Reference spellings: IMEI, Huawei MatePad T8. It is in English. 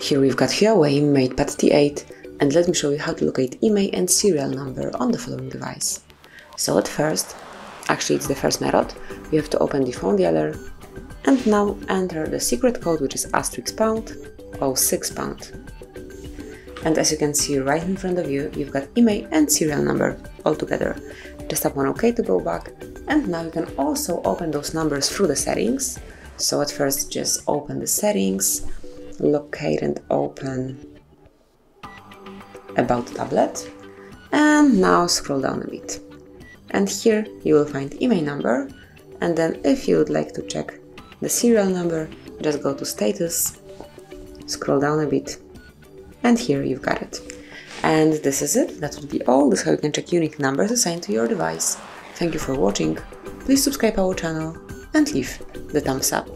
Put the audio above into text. Here we've got Huawei MatePad T8, and let me show you how to locate IMEI and serial number on the following device. So at first, actually it's the first method, you have to open the phone dialer and now enter the secret code, which is *##06#. And as you can see right in front of you, you've got IMEI and serial number all together. Just tap on OK to go back, and now you can also open those numbers through the settings. So at first just open the settings, locate and open about tablet, and now scroll down a bit. And here you will find IMEI number, and then if you would like to check the serial number, just go to status, scroll down a bit, and here you've got it. And this is it, that would be all. This is how you can check unique numbers assigned to your device. Thank you for watching, please subscribe our channel and leave the thumbs up.